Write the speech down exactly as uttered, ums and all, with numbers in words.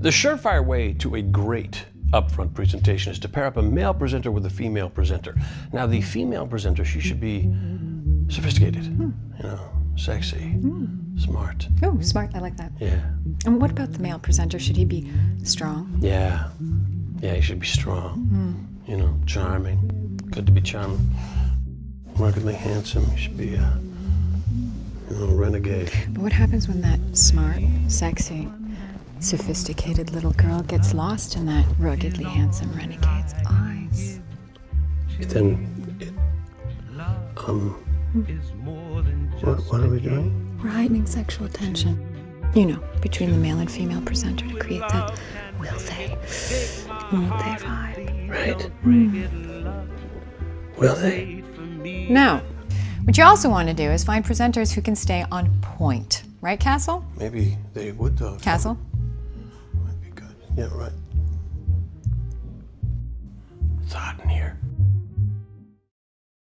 The surefire way to a great upfront presentation is to pair up a male presenter with a female presenter. Now, the female presenter, she should be sophisticated, mm. you know, sexy, mm. smart. Oh, smart, I like that. Yeah. And what about the male presenter? Should he be strong? Yeah, yeah, he should be strong, mm. you know, charming, good to be charming. Markedly handsome, he should be a, you know, renegade. But what happens when that smart, sexy, sophisticated little girl gets lost in that ruggedly handsome renegade's eyes? Then, it, um, hmm. what, what are we doing? We're heightening sexual tension, you know, between the male and female presenter to create that will they, won't they vibe. Right. Mm. Will they? Now, what you also want to do is find presenters who can stay on point. Right, Castle? Maybe they would, though. Castle? Might be good. Yeah, right. It's hot in here.